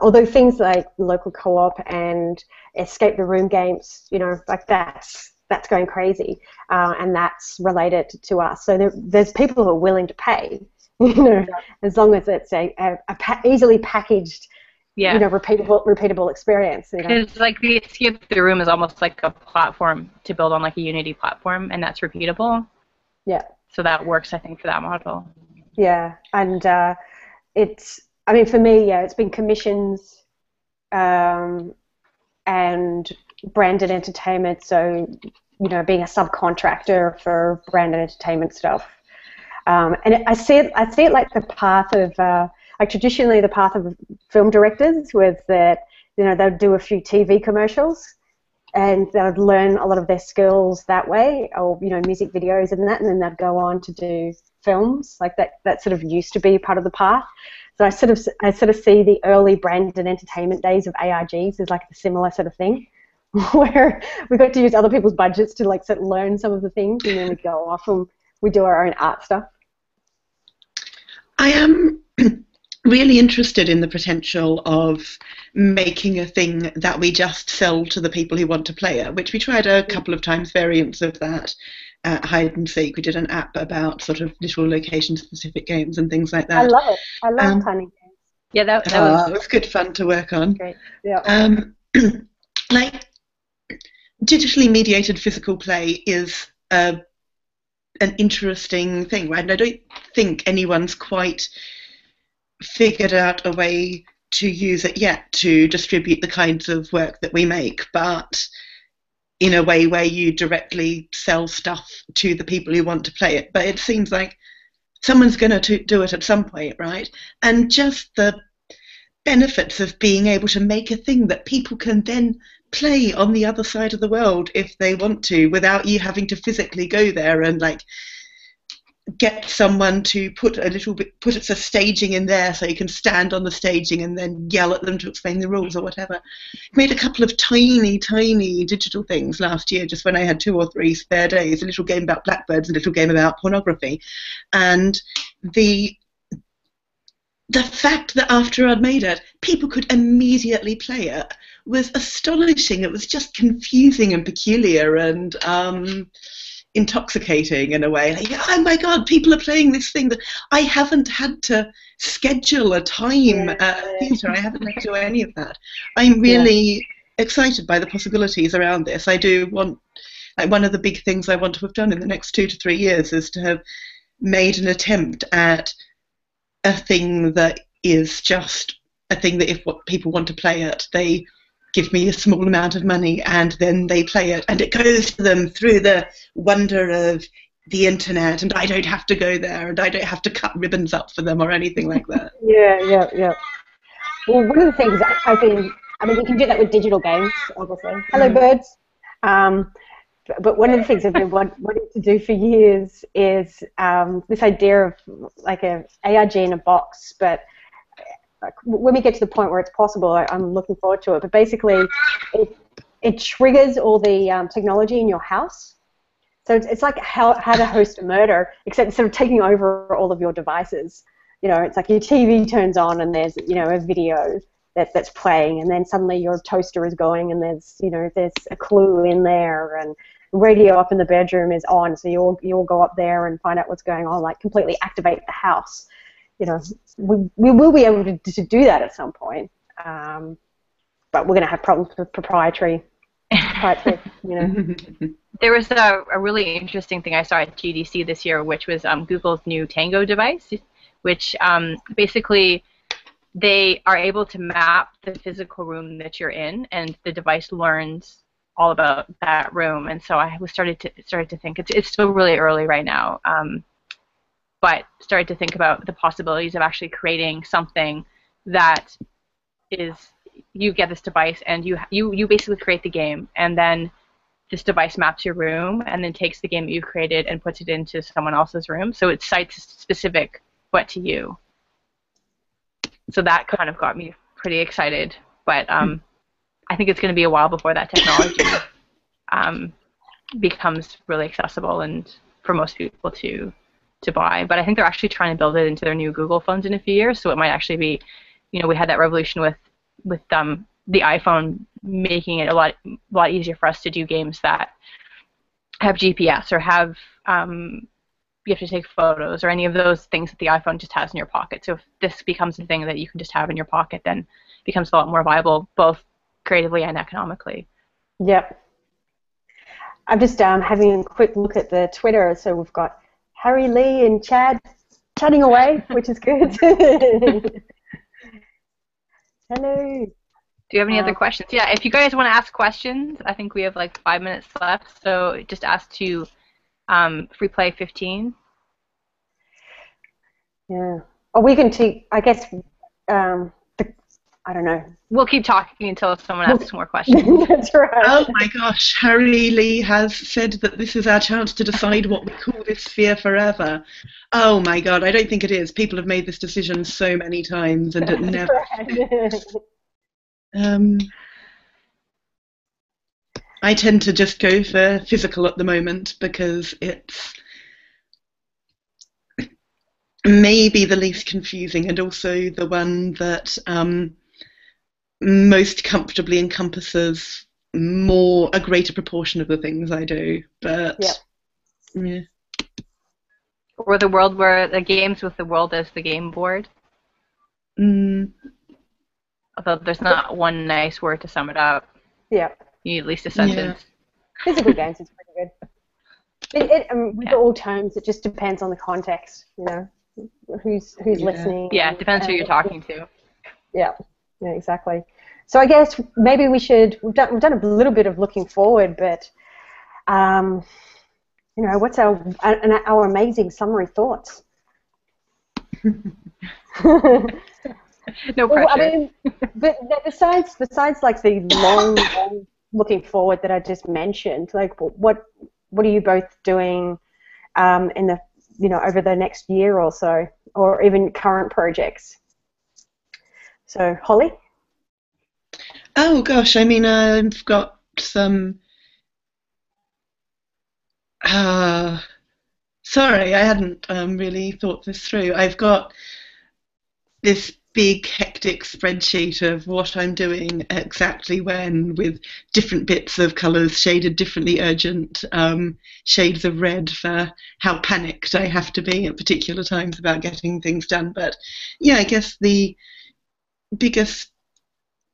although things like local co-op and escape the room games, like that's going crazy, and that's related to us. So there's people who are willing to pay, as long as it's a easily packaged, repeatable experience. It's like the escape the room is almost like a platform to build on, like a Unity platform, and that's repeatable. Yeah. So that works, I think, for that model. Yeah, and for me, yeah, it's been commissions and branded entertainment, so, being a subcontractor for branded entertainment stuff. And I see it like the path of, like traditionally the path of film directors was that, they'll do a few TV commercials, and they would learn a lot of their skills that way, or music videos and that, and then they'd go on to do films. Like that sort of used to be part of the path. So I sort of see the early brand and entertainment days of ARGs as like a similar sort of thing, where we got to use other people's budgets to like sort of learn some of the things, and then we go off and we do our own art stuff. I am really interested in the potential of making a thing that we just sell to the people who want to play it, which we tried a couple of times, variants of that at Hide and Seek. We did an app about sort of little location-specific games and things like that. I love it. I love tiny games. Yeah, that was good fun to work on. Great. Yeah. Like, digitally mediated physical play is an interesting thing, right? And I don't think anyone's quite figured out a way to use it yet to distribute the kinds of work that we make, but in a way where you directly sell stuff to the people who want to play it. But it seems like someone's going to do it at some point, right? And just the benefits of being able to make a thing that people can then play on the other side of the world if they want to, without you having to physically go there and like get someone to put some staging in there so you can stand on the staging and then yell at them to explain the rules or whatever. I made a couple of tiny, tiny digital things last year, just when I had 2 or 3 spare days, a little game about blackbirds, a little game about pornography. And the fact that after I'd made it, people could immediately play it was astonishing. It was just confusing and peculiar and intoxicating in a way. Like, oh my God, people are playing this thing that I haven't had to schedule a time at a theatre. I haven't had to do any of that. I'm really excited by the possibilities around this. I do want, like, one of the big things I want to have done in the next 2 to 3 years is to have made an attempt at a thing that is just a thing that if what people want to play it, they give me a small amount of money and then they play it, and it goes to them through the wonder of the internet, and I don't have to go there and I don't have to cut ribbons up for them or anything like that. Yeah. Well, one of the things I mean, we can do that with digital games, obviously. Hello, birds. But one of the things I've been wanting to do for years is this idea of like an ARG in a box, but when we get to the point where it's possible, I'm looking forward to it. But basically, it triggers all the technology in your house. So it's like how to host a murder, except instead of taking over all of your devices. You know, it's like your TV turns on and there's, you know, a video that's playing, and then suddenly your toaster is going and there's, you know, there's a clue in there, and radio up in the bedroom is on, so you'll go up there and find out what's going on, like completely activate the house. You know, we will be able to do that at some point, but we're going to have problems with proprietary you know. There was a really interesting thing I saw at GDC this year, which was Google's new Tango device, which basically they are able to map the physical room that you're in, and the device learns all about that room. And so I started to think, it's still really early right now, but started to think about the possibilities of actually creating something that is, you get this device and you basically create the game, and then this device maps your room and then takes the game that you've created and puts it into someone else's room, so it cites specific what to you. So that kind of got me pretty excited, but I think it's going to be a while before that technology becomes really accessible and for most people to buy. But I think they're actually trying to build it into their new Google phones in a few years, so it might actually be, you know, we had that revolution with the iPhone making it a lot easier for us to do games that have GPS or have you have to take photos or any of those things that the iPhone just has in your pocket. So if this becomes a thing that you can just have in your pocket, then it becomes a lot more viable, both creatively and economically. Yep. I'm just having a quick look at the Twitter, so we've got Harry Lee and Chad chatting away, which is good. Hello. Do you have any other questions? Yeah, if you guys want to ask questions, I think we have like 5 minutes left, so just ask to Freeplay 15. Yeah. Or we can take, I guess, I don't know. We'll keep talking until someone asks more questions. That's right. Oh my gosh, Harry Lee has said that this is our chance to decide what we call this sphere forever. Oh my god, I don't think it is. People have made this decision so many times and it never. I tend to just go for physical at the moment because it's maybe the least confusing and also the one that most comfortably encompasses a greater proportion of the things I do, but yeah. Or the world where the games with the world as the game board. Although there's not one nice word to sum it up. Yeah. You need at least a sentence. Yeah. Physical games is pretty good. With all terms, it just depends on the context. You know, who's listening. Yeah, it depends who you're talking to. Yeah. Yeah, exactly. So I guess maybe we should, we've done a little bit of looking forward, but you know, what's our amazing summary thoughts? No pressure. Well, I mean, but besides like the long looking forward that I just mentioned, like what are you both doing in the, you know, over the next year or so, or even current projects? So, Holly? Oh, gosh, I mean, I've got some... sorry, I hadn't really thought this through. I've got this big, hectic spreadsheet of what I'm doing exactly when, with different bits of colours shaded differently, urgent shades of red for how panicked I have to be at particular times about getting things done. But, yeah, I guess the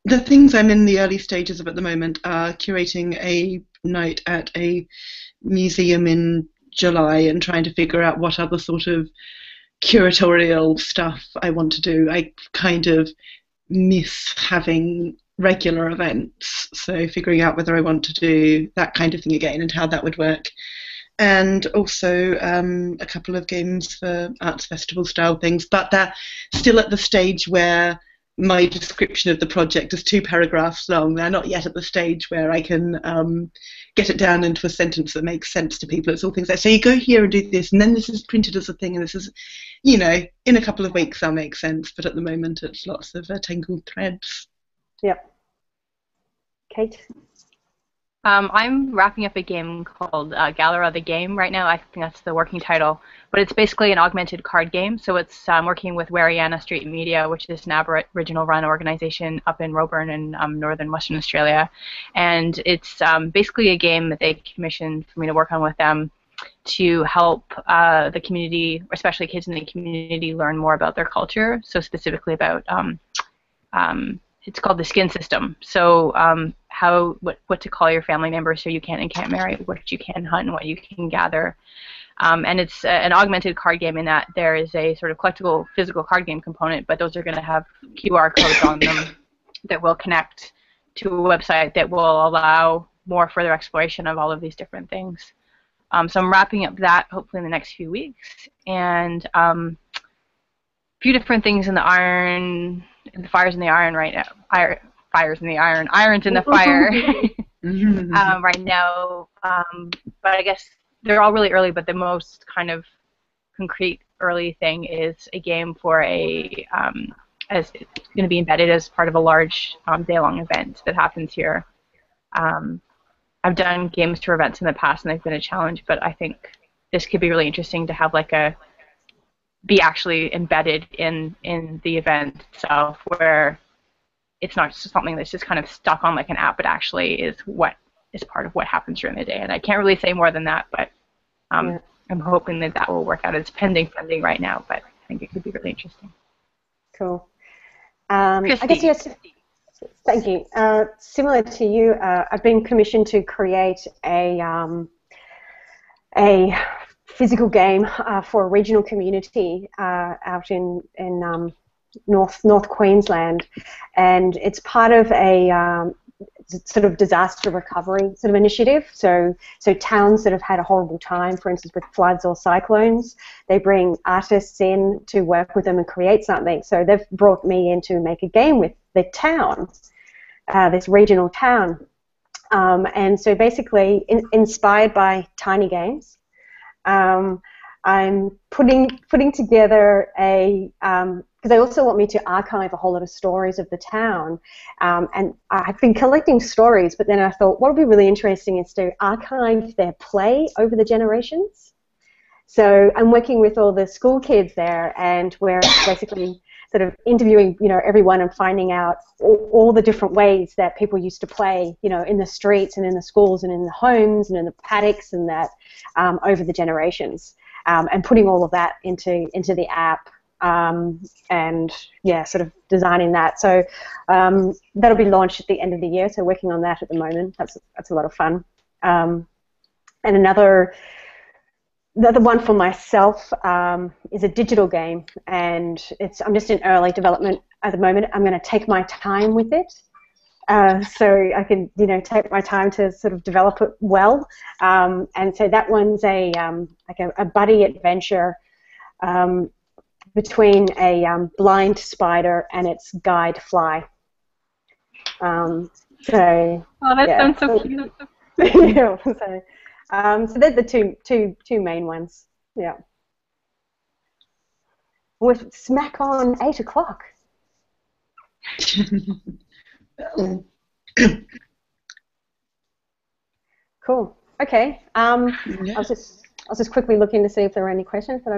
things I'm in the early stages of at the moment are curating a night at a museum in July and trying to figure out what other sort of curatorial stuff I want to do. I kind of miss having regular events, so figuring out whether I want to do that kind of thing again and how that would work. And also a couple of games for arts festival style things, but they're still at the stage where my description of the project is 2 paragraphs long. They're not yet at the stage where I can get it down into a sentence that makes sense to people. It's all things like, so you go here and do this, and then this is printed as a thing, and this is you know, in a couple of weeks they'll make sense, but at the moment it's lots of tangled threads. Yep. Kate? I'm wrapping up a game called Galera the Game right now. I think that's the working title. But it's basically an augmented card game. So it's working with Wariana Street Media, which is an Aboriginal run organisation up in Roebourne in northern Western Australia. And it's basically a game that they commissioned for me to work on with them to help the community, especially kids in the community, learn more about their culture. So specifically about... it's called the skin system. So what to call your family members so you can and can't marry, what you can hunt and what you can gather. And it's an augmented card game in that there is a sort of collectible physical card game component, but those are going to have QR codes on them that will connect to a website that will allow more further exploration of all of these different things. So I'm wrapping up that hopefully in the next few weeks. And few different things in the iron, iron's in the fire right now. But I guess they're all really early, but the most kind of concrete early thing is a game for a, as it's going to be embedded as part of a large day-long event that happens here. I've done games for events in the past, and they've been a challenge, but I think this could be really interesting to have like a be actually embedded in the event itself, where it's not just something that's just kind of stuck on like an app, but actually is what is part of what happens during the day. And I can't really say more than that, but yeah. I'm hoping that that will work out. It's pending funding right now, but I think it could be really interesting. Cool. Christy. I guess yes. Thank you. Similar to you, I've been commissioned to create a physical game for a regional community out in North Queensland, and it's part of a sort of disaster recovery sort of initiative. So towns that have had a horrible time, for instance with floods or cyclones, they bring artists in to work with them and create something. So they've brought me in to make a game with the town, this regional town, and so basically inspired by tiny games. I'm putting together a, because they also want me to archive a whole lot of stories of the town, and I've been collecting stories, but then I thought what would be really interesting is to archive their play over the generations. So I'm working with all the school kids there, and we're basically sort of interviewing, you know, everyone and finding out all the different ways that people used to play, you know, in the streets and in the schools and in the homes and in the paddocks and that over the generations, and putting all of that into the app. And yeah, sort of designing that. So that'll be launched at the end of the year. So working on that at the moment. That's a lot of fun. And another one for myself is a digital game, and I'm just in early development at the moment. I'm going to take my time with it, so I can, you know, take my time to sort of develop it well. And so that one's a like a buddy adventure. Between a blind spider and its guide fly. So. Oh, that sounds so cute. Yeah, so they're the two main ones. Yeah. We're smack on 8 o'clock. Cool. Okay. Yeah. I was just quickly looking to see if there were any questions, but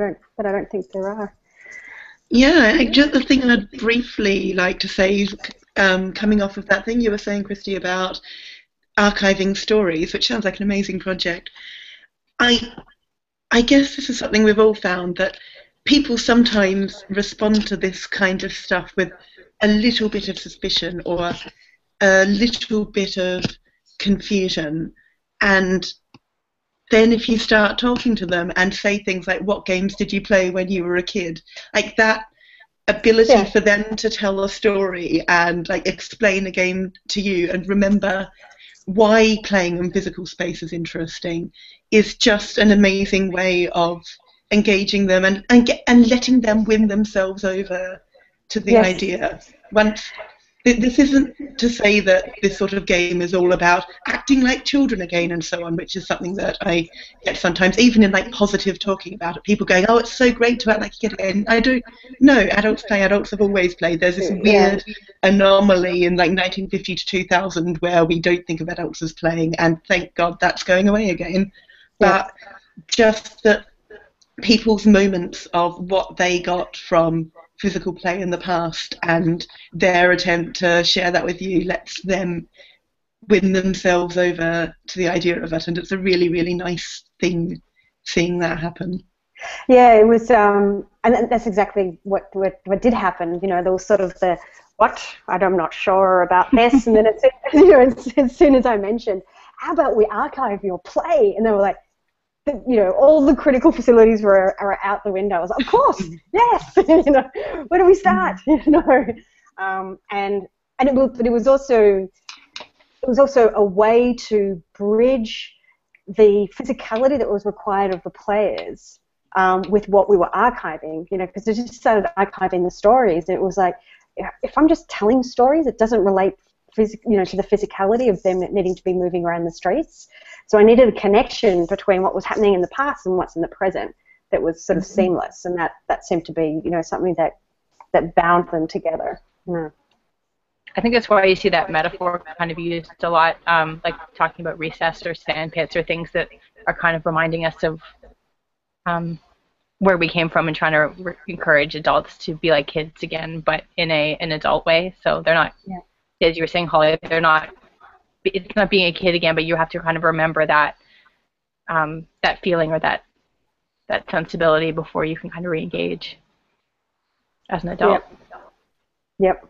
I don't think there are. Yeah, just the thing I'd briefly like to say is coming off of that thing you were saying, Christy, about archiving stories, which sounds like an amazing project. I guess this is something we've all found, that people sometimes respond to this kind of stuff with a little bit of suspicion or a little bit of confusion. And then if you start talking to them and say things like, what games did you play when you were a kid? Like that ability yeah. for them to tell a story and like explain a game to you and remember why playing in physical space is interesting is just an amazing way of engaging them and letting them win themselves over to the yes. idea. Once This isn't to say that this sort of game is all about acting like children again and so on, which is something that I get sometimes, even in like positive talking about it. People going, "Oh, it's so great to act like a kid again." I don't know. Adults play. Adults have always played. There's this weird anomaly in like 1950 to 2000 where we don't think of adults as playing, and thank God that's going away again. But just that people's moments of what they got from physical play in the past and their attempt to share that with you lets them win themselves over to the idea of it, and it's a really, really nice thing seeing that happen. Yeah, it was, and that's exactly what did happen. You know, there was sort of the what I'm not sure about this, and then as soon, you know, as soon as I mentioned, how about we archive your play, and they were like, you know, all the critical facilities are out the window. I was like, of course, yes. You know, where do we start? You know, but it was also a way to bridge the physicality that was required of the players with what we were archiving. You know, because they just started archiving the stories, and it was like, if I'm just telling stories, it doesn't relate, you know, to the physicality of them needing to be moving around the streets. So I needed a connection between what was happening in the past and what's in the present that was sort of seamless, and that seemed to be, you know, something that bound them together. Yeah. I think that's why you see that metaphor kind of used a lot, like talking about recess or sandpits or things that are kind of reminding us of where we came from, and trying to encourage adults to be like kids again, but in an adult way. So they're not, as you were saying, Holly, they're not. It's not being a kid again, but you have to kind of remember that that feeling or that sensibility before you can kind of re-engage as an adult. Yep.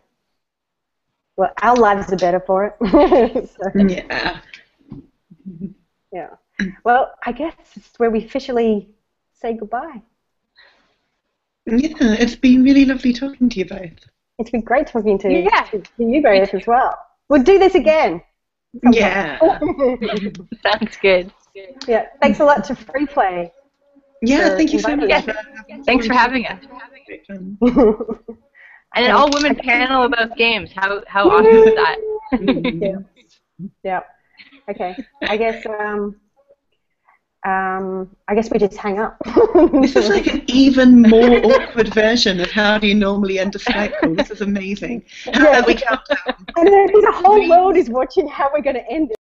Well, our lives are better for it. So. Yeah. Yeah. Well, I guess it's where we officially say goodbye. Yeah, it's been really lovely talking to you both. It's been great talking to you both as well. We'll do this again. Sometime. Yeah. Sounds good. Yeah. Thanks a lot to Freeplay. Yeah, thank you so much. Thanks for having us. And an all-women panel about games. How awesome is that? Yeah. Okay. I guess we just hang up. This is like an even more awkward version of how do you normally end a Skype call. This is amazing. How about we count down? And the whole world is watching how we're going to end it.